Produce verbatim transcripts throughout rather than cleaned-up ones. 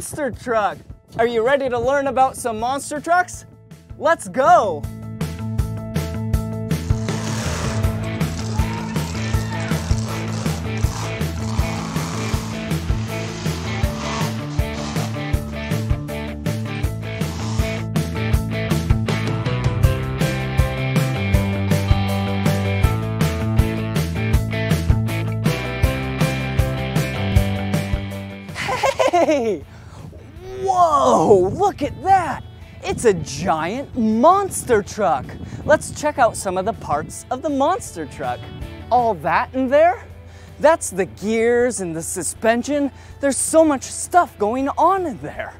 monster truck. Are you ready to learn about some monster trucks? Let's go. Whoa, look at that. It's a giant monster truck. Let's check out some of the parts of the monster truck. All that in there? That's the gears and the suspension. There's so much stuff going on in there.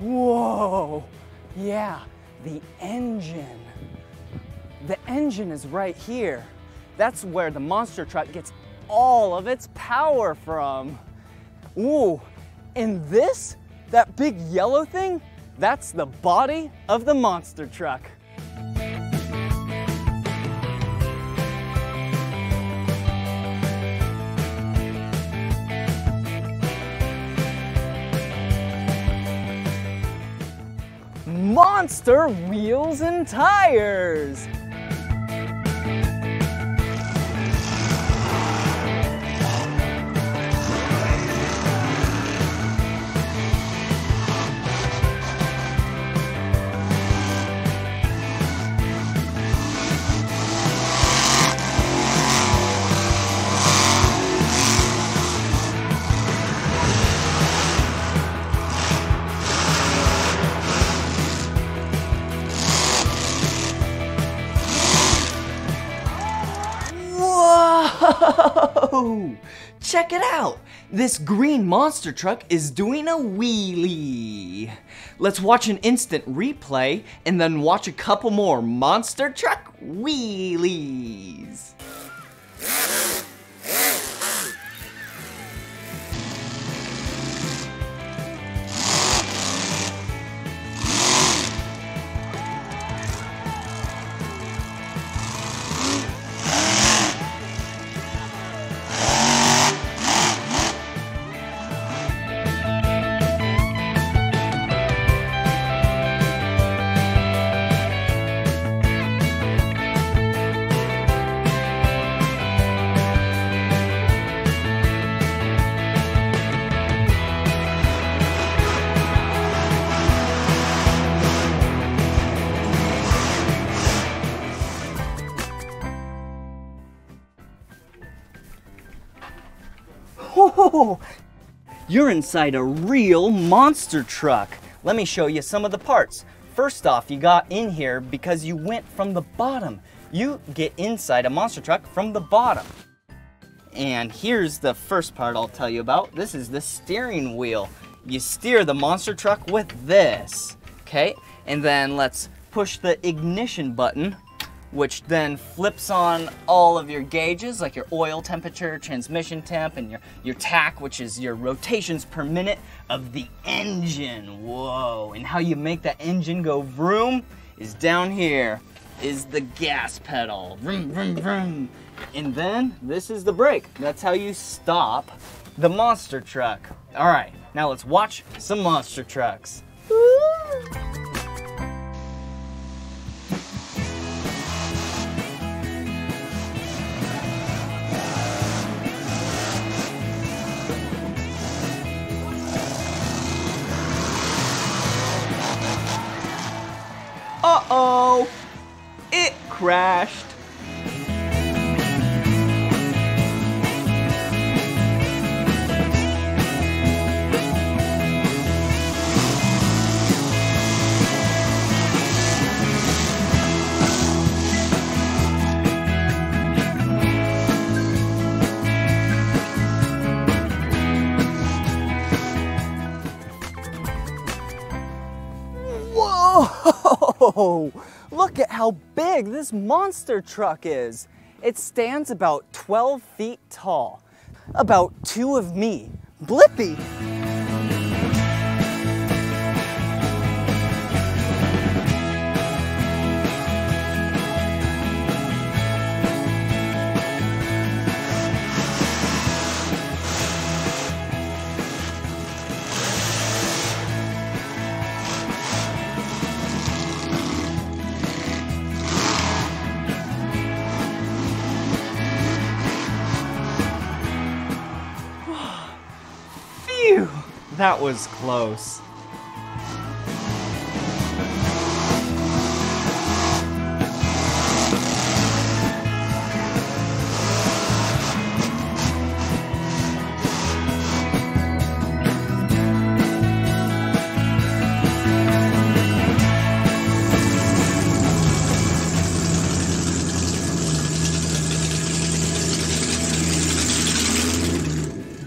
Whoa, yeah, the engine. The engine is right here. That's where the monster truck gets all of its power from. Ooh, and this, that big yellow thing, that's the body of the monster truck. Monster wheels and tires. Check it out! This green monster truck is doing a wheelie. Let's watch an instant replay and then watch a couple more monster truck wheelies. Whoa, you're inside a real monster truck. Let me show you some of the parts. First off, you got in here because you went from the bottom. You get inside a monster truck from the bottom. And here's the first part I'll tell you about. This is the steering wheel. You steer the monster truck with this, okay? And then let's push the ignition button, which then flips on all of your gauges, like your oil temperature, transmission temp, and your, your T A C, which is your rotations per minute of the engine. Whoa, and how you make that engine go vroom is down here, is the gas pedal. Vroom, vroom, vroom. And then this is the brake. That's how you stop the monster truck. All right, now let's watch some monster trucks. Uh-oh, it crashed. Whoa, look at how big this monster truck is. It stands about twelve feet tall, about two of me, Blippi. That was close.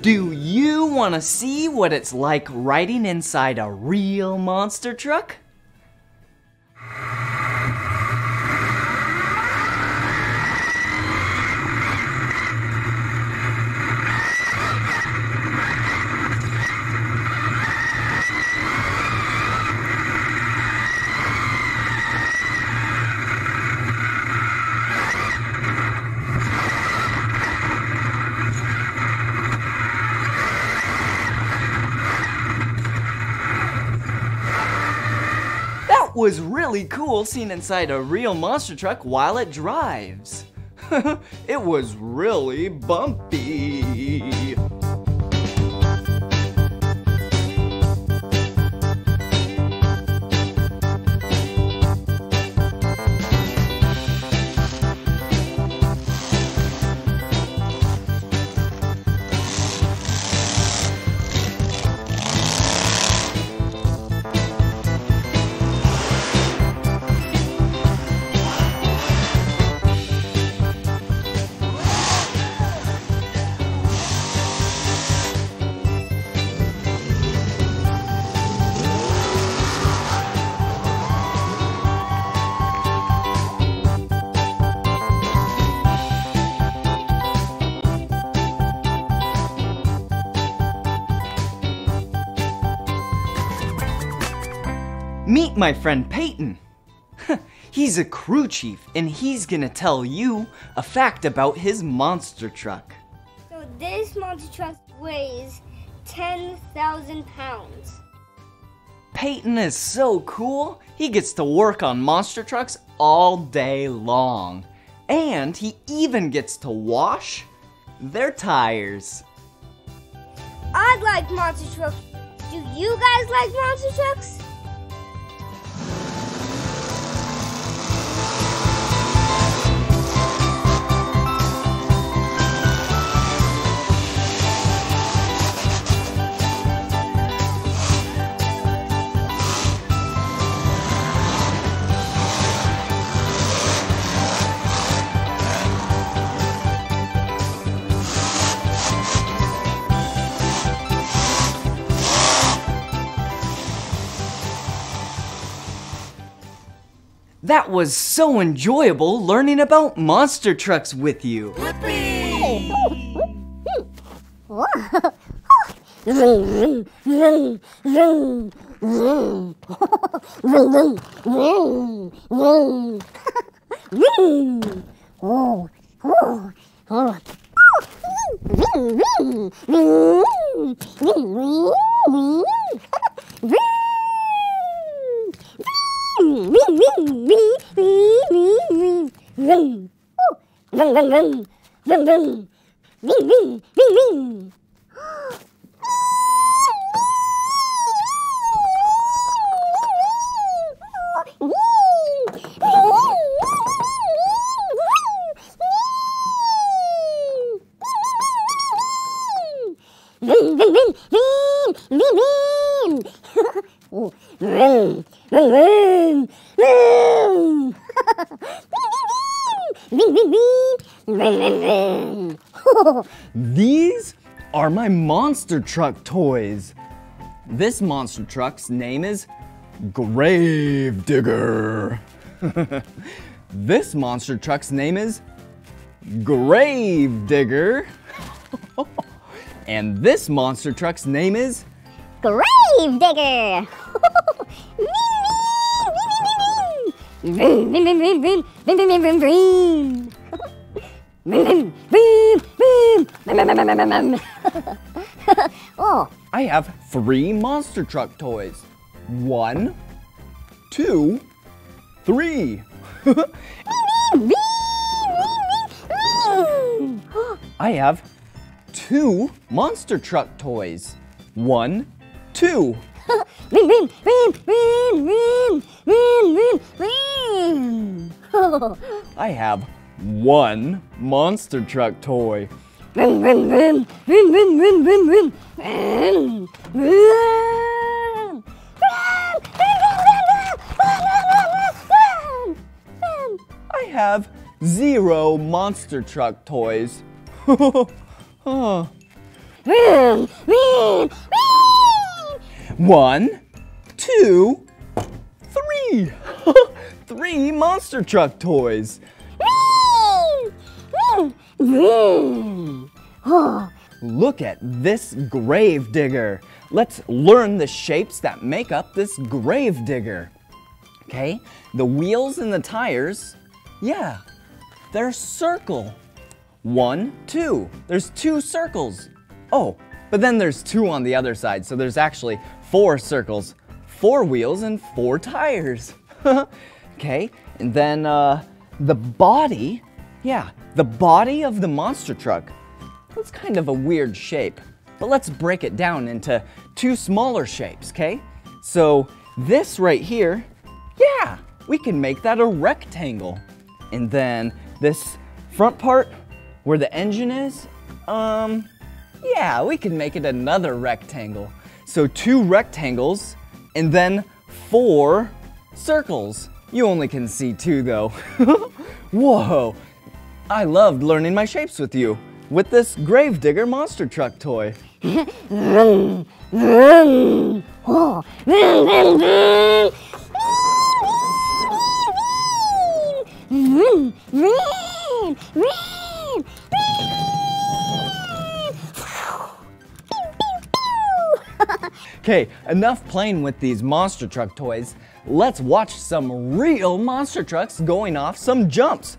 Do you want to see what it's like riding inside a real monster truck? Was really cool seeing inside a real monster truck while it drives. It was really bumpy. Meet my friend Peyton. He's a crew chief and he's gonna tell you a fact about his monster truck. So this monster truck weighs ten thousand pounds. Peyton is so cool. He gets to work on monster trucks all day long. And he even gets to wash their tires. I like monster trucks. Do you guys like monster trucks? That was so enjoyable learning about monster trucks with you. These are my monster truck toys. This monster truck's name is Grave Digger. This monster truck's name is Grave Digger. And this monster truck's name is Grave Digger. Oh. I have three monster truck toys. One, two, three. I have two monster truck toys. One, two. Ring, ring, ring, ring, ring, ring, ring, ring. I have one monster truck toy. Ring, ring, ring, ring, ring, ring, ring, ring, ring, ring. I have zero monster truck toys. Huh. One, two, three. Three monster truck toys. Look at this grave digger. Let's learn the shapes that make up this grave digger. Okay, the wheels and the tires, yeah, they're circle. One, two, there's two circles. Oh, but then there's two on the other side, so there's actually four circles, four wheels and four tires. Okay, and then uh, the body, yeah, the body of the monster truck. That's kind of a weird shape, but let's break it down into two smaller shapes, okay? So this right here, yeah, we can make that a rectangle. And then this front part, where the engine is, um, yeah, we can make it another rectangle. So two rectangles and then four circles. You only can see two though. Whoa, I loved learning my shapes with you, with this Grave Digger monster truck toy. Okay, enough playing with these monster truck toys. Let's watch some real monster trucks going off some jumps.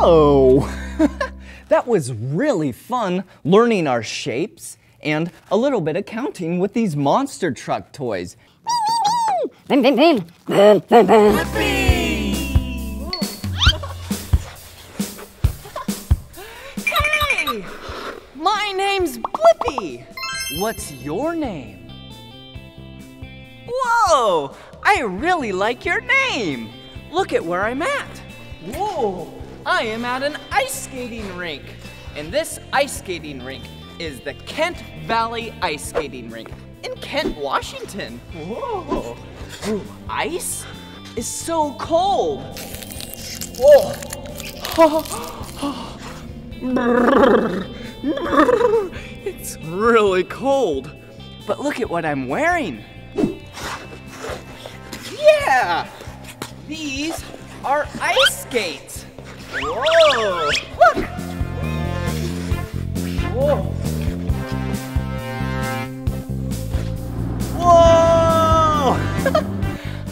Whoa! That was really fun learning our shapes and a little bit of counting with these monster truck toys. Hey! My name's Blippi. What's your name? Whoa! I really like your name. Look at where I'm at. Whoa! I am at an ice skating rink. And this ice skating rink is the Kent Valley Ice Skating Rink in Kent, Washington. Whoa! Ooh, ice is so cold. Whoa! It's really cold. But look at what I'm wearing. Yeah! These are ice skates. Whoa! Look! Whoa! Whoa!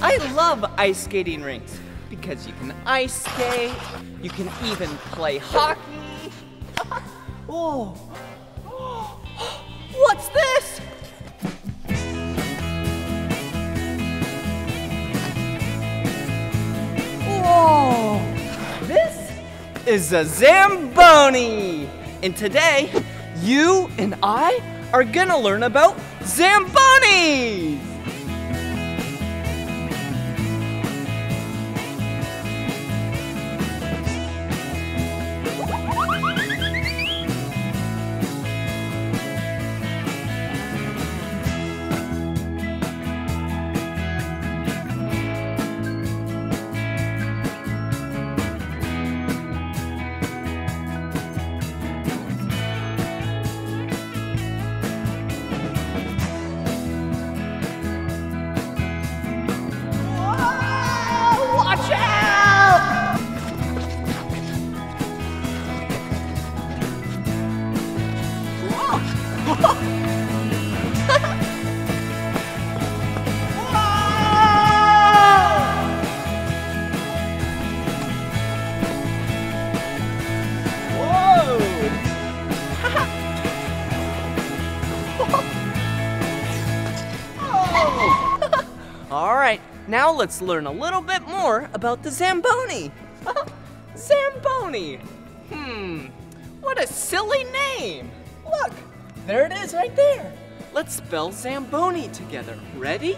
I love ice skating rinks because you can ice skate, you can even play hockey. Whoa! What's this? Whoa! This is a Zamboni! And today, you and I are gonna learn about Zambonis! Now let's learn a little bit more about the Zamboni. Zamboni. Hmm, what a silly name. Look, there it is right there. Let's spell Zamboni together. Ready?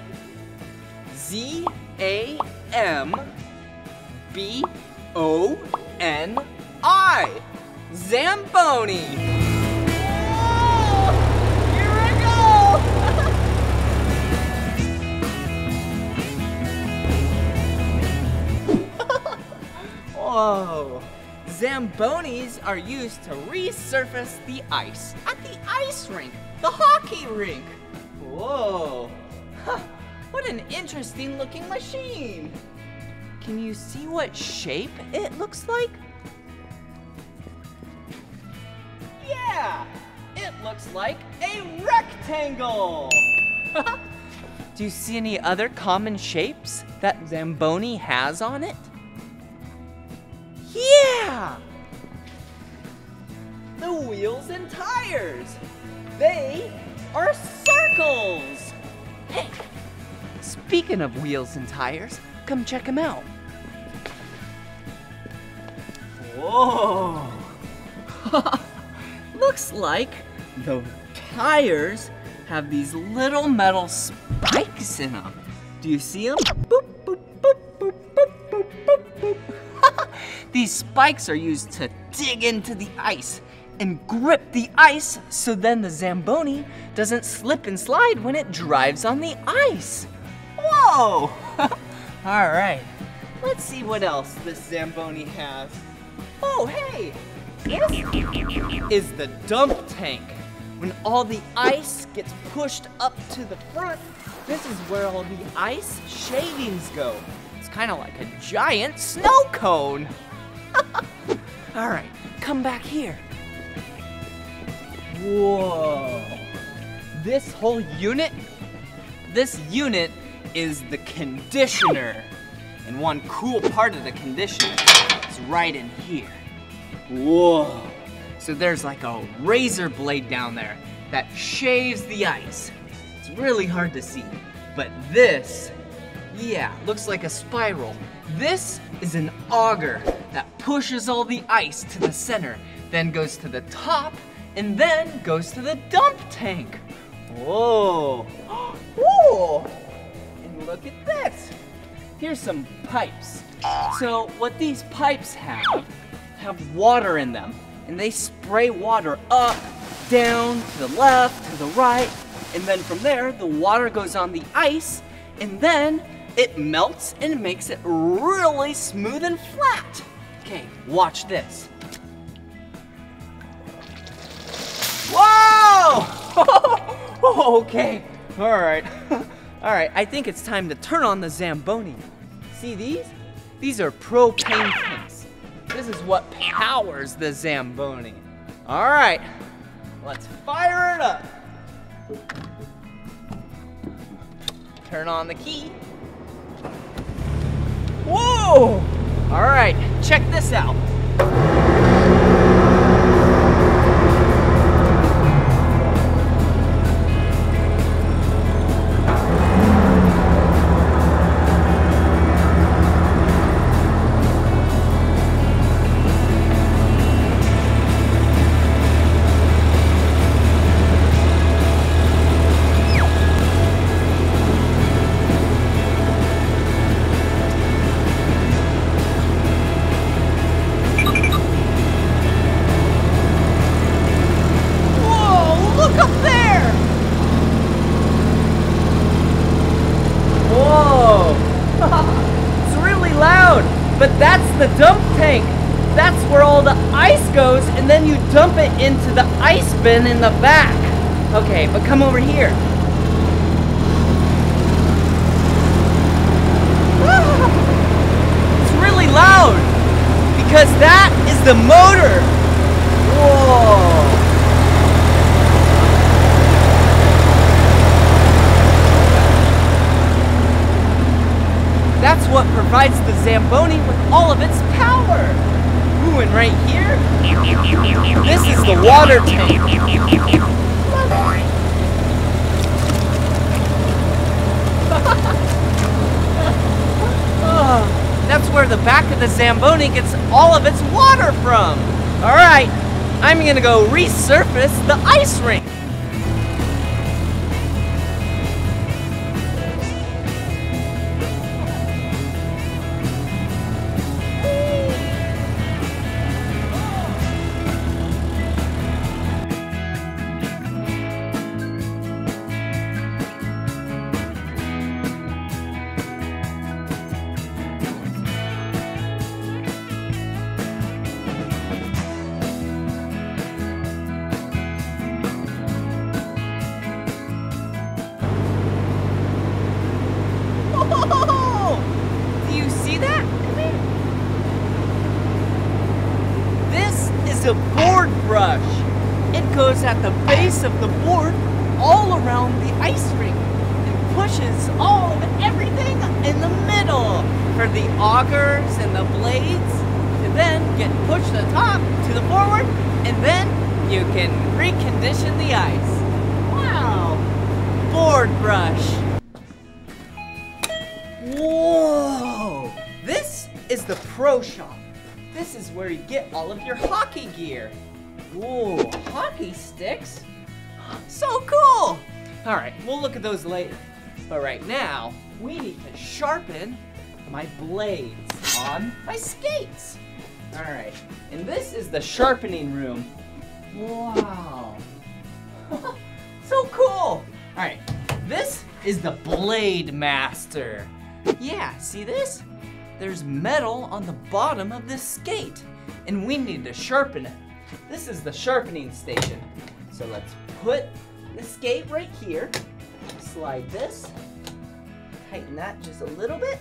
Z A M B O N I. Zamboni. Oh, here we go. Whoa! Zambonis are used to resurface the ice at the ice rink, the hockey rink. Whoa! Huh, what an interesting looking machine. Can you see what shape it looks like? Yeah! It looks like a rectangle. Do you see any other common shapes that Zamboni has on it? Yeah! The wheels and tires. They are circles. Hey, speaking of wheels and tires, come check them out. Whoa! Looks like the tires have these little metal spikes in them. Do you see them? Boop, boop, boop, boop, boop, boop, boop, boop. These spikes are used to dig into the ice and grip the ice so then the Zamboni doesn't slip and slide when it drives on the ice. Whoa! All right, let's see what else this Zamboni has. Oh, hey, this is the dump tank. When all the ice gets pushed up to the front, this is where all the ice shavings go. Kind of like a giant snow cone. All right, come back here. Whoa. This whole unit, this unit is the conditioner. And one cool part of the conditioner is right in here. Whoa. So there's like a razor blade down there that shaves the ice. It's really hard to see. But this, yeah, looks like a spiral. This is an auger that pushes all the ice to the center, then goes to the top, and then goes to the dump tank. Whoa. Whoa. And look at this. Here's some pipes. So what these pipes have, have water in them. And they spray water up, down, to the left, to the right. And then from there, the water goes on the ice. And then it melts and makes it really smooth and flat. Okay, watch this. Whoa! Okay, all right. All right, I think it's time to turn on the Zamboni. See these? These are propane tanks. This is what powers the Zamboni. All right, let's fire it up. Turn on the key. Whoa! All right, check this out. Into the ice bin in the back. Okay, but come over here. It's really loud because that is the motor. Whoa. That's what provides the Zamboni with all of its power. Ooh, and right here, this is the water tank. Oh, that's where the back of the Zamboni gets all of its water from. All right, I'm gonna go resurface the ice rink. Those later, but right now we need to sharpen my blades on my skates. All right, and this is the sharpening room. Wow, so cool. All right, this is the Blade Master. Yeah, see this? There's metal on the bottom of this skate, and we need to sharpen it. This is the sharpening station. So let's put the skate right here. Slide this, tighten that just a little bit,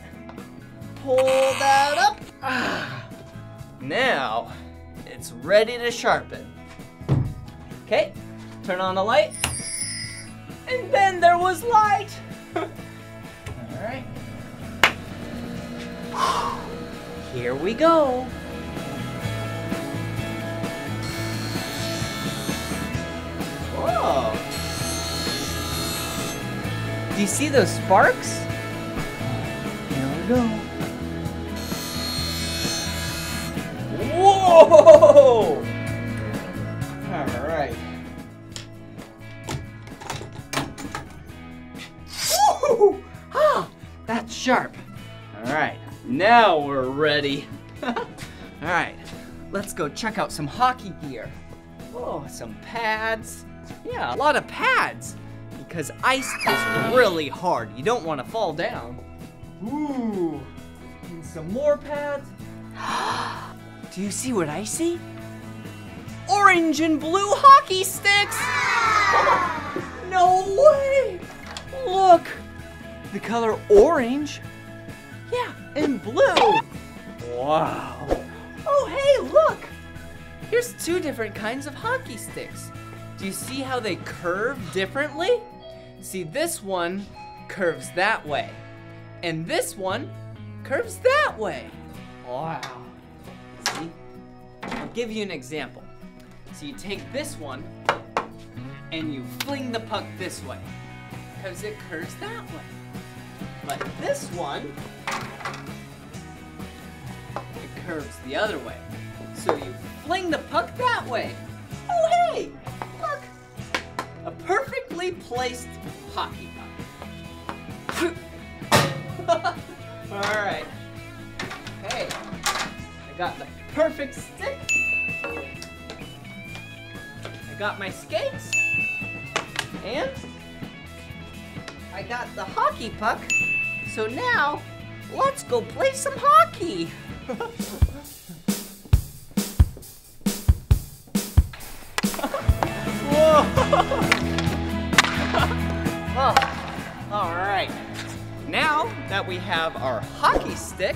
pull that up. Ah, now it's ready to sharpen. Okay, turn on the light, and then there was light. All right, here we go. Do you see those sparks? Here we go. Whoa! Alright. Woo! Ah, that's sharp. Alright, now we're ready. Alright, let's go check out some hockey gear. Oh, some pads. Yeah, a lot of pads. Because ice is really hard. You don't want to fall down. Ooh, and some more pads. Do you see what I see? Orange and blue hockey sticks! Oh, no way! Look, the color orange. Yeah, and blue. Wow. Oh, hey, look. Here's two different kinds of hockey sticks. Do you see how they curve differently? See, this one curves that way. And this one curves that way. Wow. See? I'll give you an example. So you take this one and you fling the puck this way because it curves that way. But this one, it curves the other way. So you fling the puck that way. Oh, hey, look, a perfectly placed hockey puck. All right, hey, I got the perfect stick. I got my skates, and I got the hockey puck. So now, let's go play some hockey. Oh, all right, now that we have our hockey stick,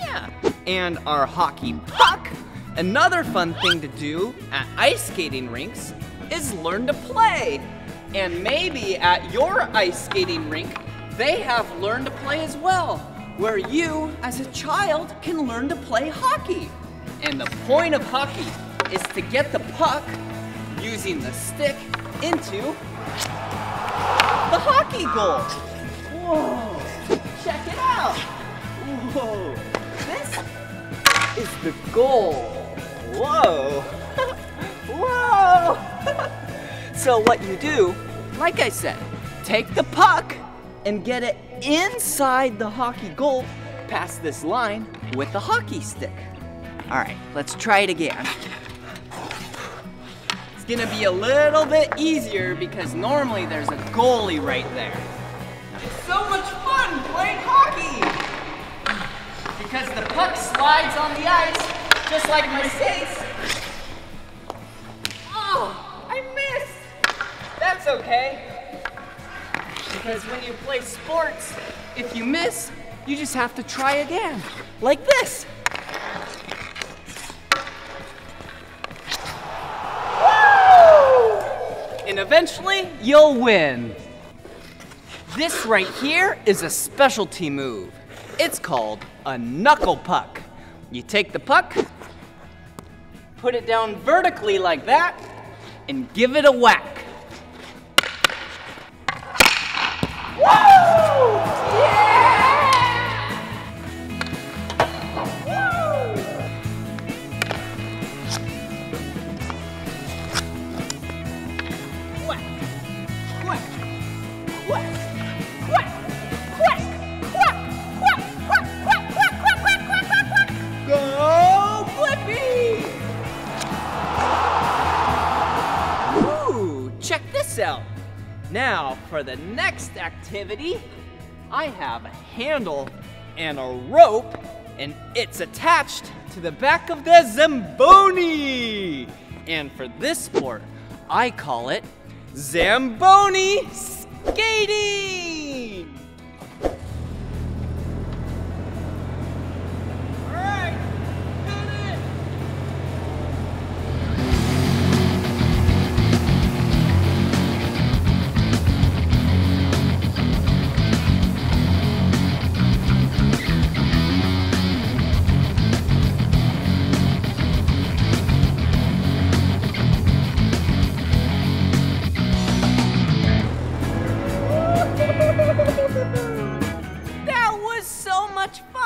yeah, and our hockey puck, another fun thing to do at ice skating rinks is learn to play. And maybe at your ice skating rink, they have learn to play as well, where you, as a child, can learn to play hockey. And the point of hockey is to get the puck using the stick into the hockey goal. Whoa, check it out. Whoa, this is the goal. Whoa, whoa. So what you do, like I said, take the puck and get it inside the hockey goal past this line with the hockey stick. All right, let's try it again. It's gonna be a little bit easier because normally there's a goalie right there. It's so much fun playing hockey because the puck slides on the ice just like my skates. Oh, I missed. That's okay because when you play sports, if you miss, you just have to try again, like this. And eventually, you'll win. This right here is a specialty move. It's called a knuckle puck. You take the puck, put it down vertically like that, and give it a whack. Woo! Yeah! Woo! Go, Blippi! Ooh, check this out. Now, for the next activity, I have a handle and a rope, and it's attached to the back of the Zamboni. And for this sport, I call it Zamboni skating! Alright, got it!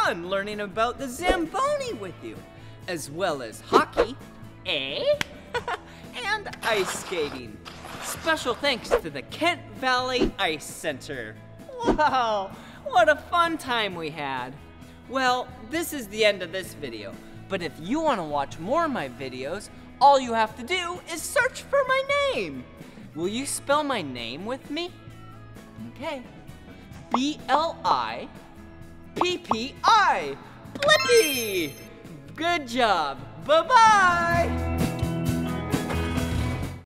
fun learning about the Zamboni with you, as well as hockey, eh? And ice skating. Special thanks to the Kent Valley Ice Center. Wow, what a fun time we had. Well, this is the end of this video, but if you want to watch more of my videos, all you have to do is search for my name. Will you spell my name with me? Okay. B L I P P I. Blippi! Good job. Bye-bye!